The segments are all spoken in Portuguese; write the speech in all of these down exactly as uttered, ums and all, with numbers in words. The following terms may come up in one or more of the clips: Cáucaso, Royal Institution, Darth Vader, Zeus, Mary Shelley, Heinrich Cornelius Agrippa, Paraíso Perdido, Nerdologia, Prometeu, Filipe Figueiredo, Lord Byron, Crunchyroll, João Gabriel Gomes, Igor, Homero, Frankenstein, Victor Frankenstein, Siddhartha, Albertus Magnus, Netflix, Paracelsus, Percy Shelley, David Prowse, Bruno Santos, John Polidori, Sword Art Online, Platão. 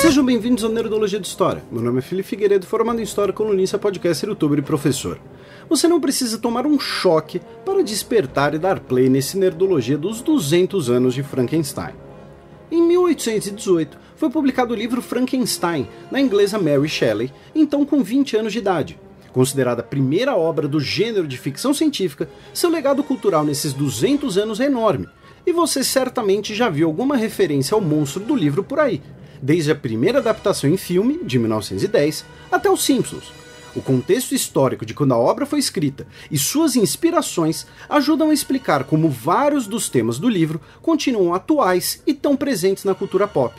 Sejam bem-vindos ao Nerdologia de História. Meu nome é Filipe Figueiredo, formado em História, colunista, podcaster, youtuber e professor. Você não precisa tomar um choque para despertar e dar play nesse Nerdologia dos duzentos anos de Frankenstein. Em mil oitocentos e dezoito, foi publicado o livro Frankenstein, da inglesa Mary Shelley, então com vinte anos de idade. Considerada a primeira obra do gênero de ficção científica, seu legado cultural nesses duzentos anos é enorme, e você certamente já viu alguma referência ao monstro do livro por aí, desde a primeira adaptação em filme, de mil novecentos e dez, até os Simpsons. O contexto histórico de quando a obra foi escrita e suas inspirações ajudam a explicar como vários dos temas do livro continuam atuais e tão presentes na cultura pop.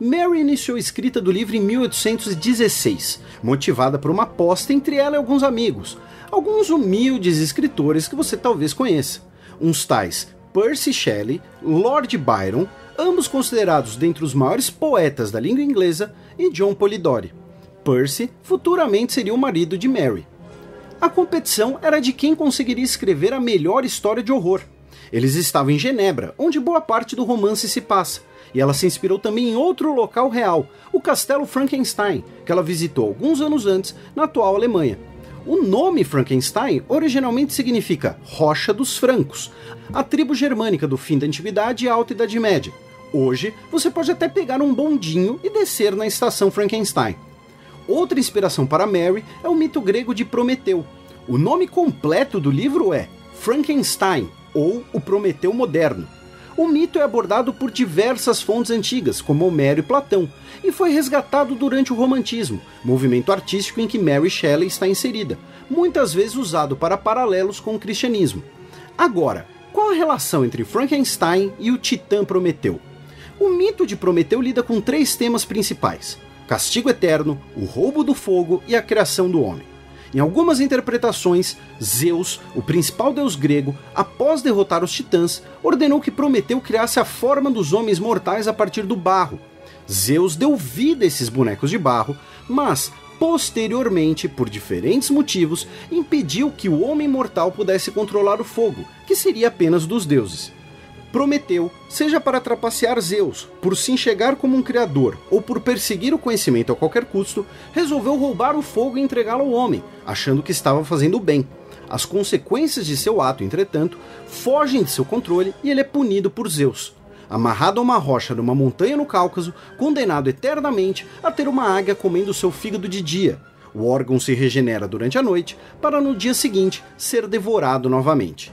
Mary iniciou a escrita do livro em mil oitocentos e dezesseis, motivada por uma aposta entre ela e alguns amigos, alguns humildes escritores que você talvez conheça, uns tais Percy Shelley, Lord Byron, ambos considerados dentre os maiores poetas da língua inglesa, e John Polidori. Percy futuramente seria o marido de Mary. A competição era de quem conseguiria escrever a melhor história de horror. Eles estavam em Genebra, onde boa parte do romance se passa, e ela se inspirou também em outro local real, o Castelo Frankenstein, que ela visitou alguns anos antes na atual Alemanha. O nome Frankenstein originalmente significa Rocha dos Francos, a tribo germânica do fim da Antiguidade e Alta Idade Média. Hoje, você pode até pegar um bondinho e descer na estação Frankenstein. Outra inspiração para Mary é o mito grego de Prometeu. O nome completo do livro é Frankenstein, ou o Prometeu Moderno. O mito é abordado por diversas fontes antigas, como Homero e Platão, e foi resgatado durante o Romantismo, movimento artístico em que Mary Shelley está inserida, muitas vezes usado para paralelos com o cristianismo. Agora, qual a relação entre Frankenstein e o titã Prometeu? O mito de Prometeu lida com três temas principais: castigo eterno, o roubo do fogo e a criação do homem. Em algumas interpretações, Zeus, o principal deus grego, após derrotar os titãs, ordenou que Prometeu criasse a forma dos homens mortais a partir do barro. Zeus deu vida a esses bonecos de barro, mas, posteriormente, por diferentes motivos, impediu que o homem mortal pudesse controlar o fogo, que seria apenas dos deuses. Prometeu, seja para trapacear Zeus, por se enxergar como um criador ou por perseguir o conhecimento a qualquer custo, resolveu roubar o fogo e entregá-lo ao homem, achando que estava fazendo bem. As consequências de seu ato, entretanto, fogem de seu controle e ele é punido por Zeus. Amarrado a uma rocha numa montanha no Cáucaso, condenado eternamente a ter uma águia comendo seu fígado de dia. O órgão se regenera durante a noite, para no dia seguinte ser devorado novamente.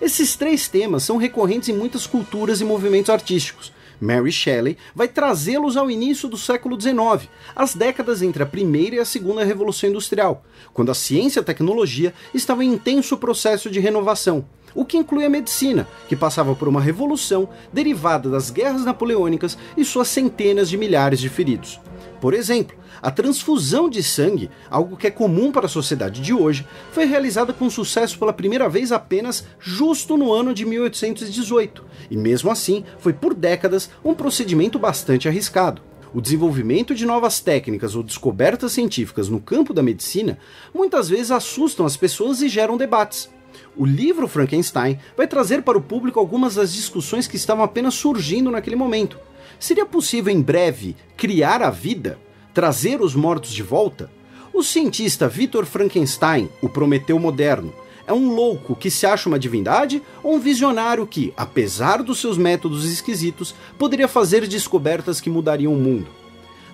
Esses três temas são recorrentes em muitas culturas e movimentos artísticos. Mary Shelley vai trazê-los ao início do século dezenove, às décadas entre a primeira e a segunda Revolução Industrial, quando a ciência e a tecnologia estavam em intenso processo de renovação, o que inclui a medicina, que passava por uma revolução derivada das guerras napoleônicas e suas centenas de milhares de feridos. Por exemplo, a transfusão de sangue, algo que é comum para a sociedade de hoje, foi realizada com sucesso pela primeira vez apenas justo no ano de mil oitocentos e dezoito, e mesmo assim foi por décadas um procedimento bastante arriscado. O desenvolvimento de novas técnicas ou descobertas científicas no campo da medicina muitas vezes assustam as pessoas e geram debates. O livro Frankenstein vai trazer para o público algumas das discussões que estavam apenas surgindo naquele momento. Seria possível, em breve, criar a vida? Trazer os mortos de volta? O cientista Victor Frankenstein, o Prometeu Moderno, é um louco que se acha uma divindade ou um visionário que, apesar dos seus métodos esquisitos, poderia fazer descobertas que mudariam o mundo?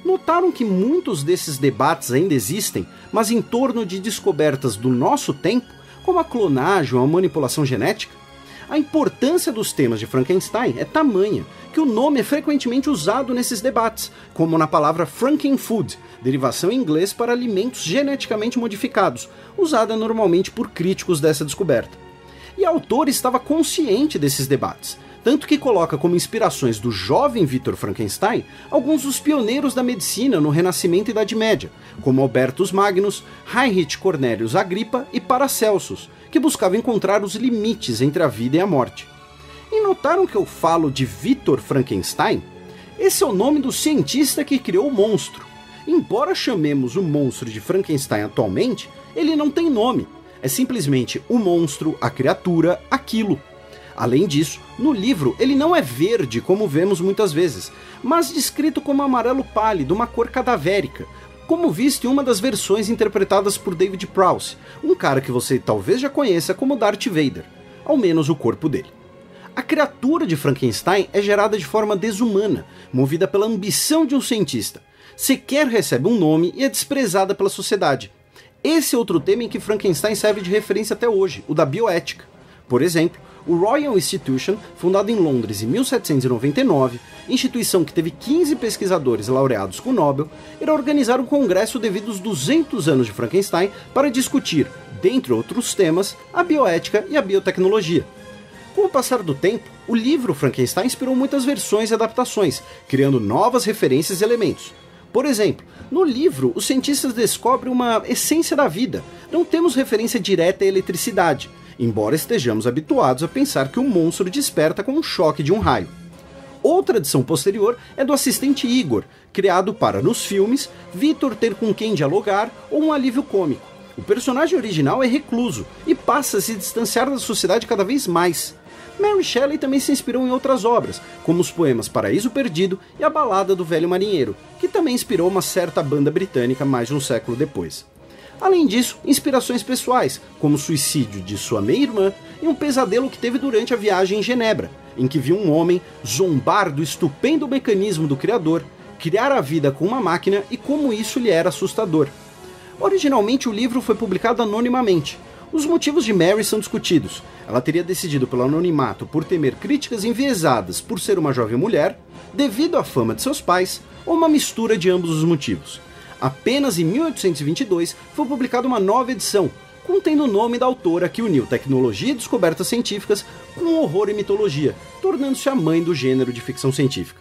Notaram que muitos desses debates ainda existem, mas em torno de descobertas do nosso tempo, como a clonagem ou a manipulação genética? A importância dos temas de Frankenstein é tamanha que o nome é frequentemente usado nesses debates, como na palavra Frankenfood, derivação em inglês para alimentos geneticamente modificados, usada normalmente por críticos dessa descoberta. E a autora estava consciente desses debates, tanto que coloca como inspirações do jovem Victor Frankenstein alguns dos pioneiros da medicina no Renascimento e Idade Média, como Albertus Magnus, Heinrich Cornelius Agrippa e Paracelsus, que buscava encontrar os limites entre a vida e a morte. E notaram que eu falo de Victor Frankenstein? Esse é o nome do cientista que criou o monstro. Embora chamemos o monstro de Frankenstein atualmente, ele não tem nome. É simplesmente o monstro, a criatura, aquilo. Além disso, no livro ele não é verde, como vemos muitas vezes, mas descrito como amarelo pálido, uma cor cadavérica, como visto em uma das versões interpretadas por David Prowse, um cara que você talvez já conheça como Darth Vader, ao menos o corpo dele. A criatura de Frankenstein é gerada de forma desumana, movida pela ambição de um cientista. Sequer recebe um nome e é desprezada pela sociedade. Esse é outro tema em que Frankenstein serve de referência até hoje, o da bioética. Por exemplo, o Royal Institution, fundado em Londres em mil setecentos e noventa e nove, instituição que teve quinze pesquisadores laureados com o Nobel, irá organizar um congresso devido aos duzentos anos de Frankenstein para discutir, dentre outros temas, a bioética e a biotecnologia. Com o passar do tempo, o livro Frankenstein inspirou muitas versões e adaptações, criando novas referências e elementos. Por exemplo, no livro, os cientistas descobrem uma essência da vida. Não temos referência direta à eletricidade, embora estejamos habituados a pensar que o monstro desperta com um choque de um raio. Outra edição posterior é do assistente Igor, criado para, nos filmes, Victor ter com quem dialogar ou um alívio cômico. O personagem original é recluso e passa a se distanciar da sociedade cada vez mais. Mary Shelley também se inspirou em outras obras, como os poemas Paraíso Perdido e A Balada do Velho Marinheiro, que também inspirou uma certa banda britânica mais de um século depois. Além disso, inspirações pessoais, como o suicídio de sua meia-irmã e um pesadelo que teve durante a viagem em Genebra, em que viu um homem zombar do estupendo mecanismo do criador, criar a vida com uma máquina e como isso lhe era assustador. Originalmente o livro foi publicado anonimamente. Os motivos de Mary são discutidos. Ela teria decidido pelo anonimato por temer críticas enviesadas por ser uma jovem mulher, devido à fama de seus pais, ou uma mistura de ambos os motivos. Apenas em mil oitocentos e vinte e dois foi publicada uma nova edição, contendo o nome da autora que uniu tecnologia e descobertas científicas com horror e mitologia, tornando-se a mãe do gênero de ficção científica.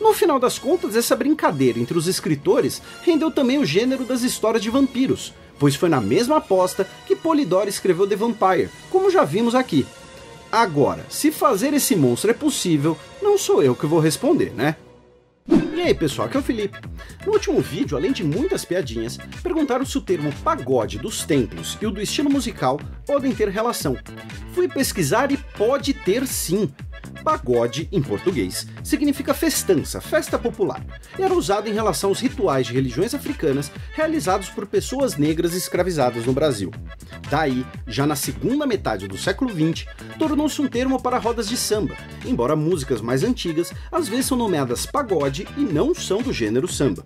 No final das contas, essa brincadeira entre os escritores rendeu também o gênero das histórias de vampiros, pois foi na mesma aposta que Polidori escreveu The Vampire, como já vimos aqui. Agora, se fazer esse monstro é possível, não sou eu que vou responder, né? E aí pessoal, aqui é o Filipe. No último vídeo, além de muitas piadinhas, perguntaram se o termo pagode dos templos e o do estilo musical podem ter relação. Fui pesquisar e pode ter sim. Pagode, em português, significa festança, festa popular, e era usado em relação aos rituais de religiões africanas realizados por pessoas negras escravizadas no Brasil. Daí, já na segunda metade do século vinte, tornou-se um termo para rodas de samba, embora músicas mais antigas às vezes são nomeadas pagode e não são do gênero samba.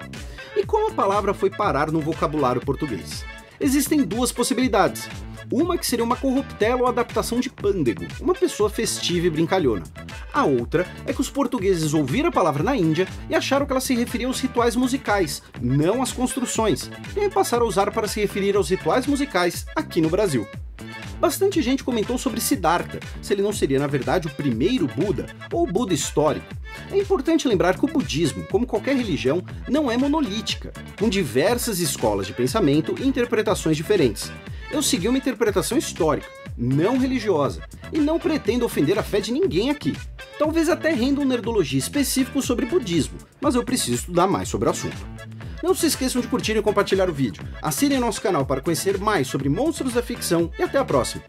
E como a palavra foi parar no vocabulário português? Existem duas possibilidades. Uma que seria uma corruptela ou adaptação de pândego, uma pessoa festiva e brincalhona. A outra é que os portugueses ouviram a palavra na Índia e acharam que ela se referia aos rituais musicais, não às construções, e aí passaram a usar para se referir aos rituais musicais aqui no Brasil. Bastante gente comentou sobre Siddhartha, se ele não seria na verdade o primeiro Buda, ou Buda histórico. É importante lembrar que o budismo, como qualquer religião, não é monolítica, com diversas escolas de pensamento e interpretações diferentes. Eu segui uma interpretação histórica, não religiosa, e não pretendo ofender a fé de ninguém aqui. Talvez até renda um Nerdologia específico sobre budismo, mas eu preciso estudar mais sobre o assunto. Não se esqueçam de curtir e compartilhar o vídeo, assinem nosso canal para conhecer mais sobre monstros da ficção e até a próxima!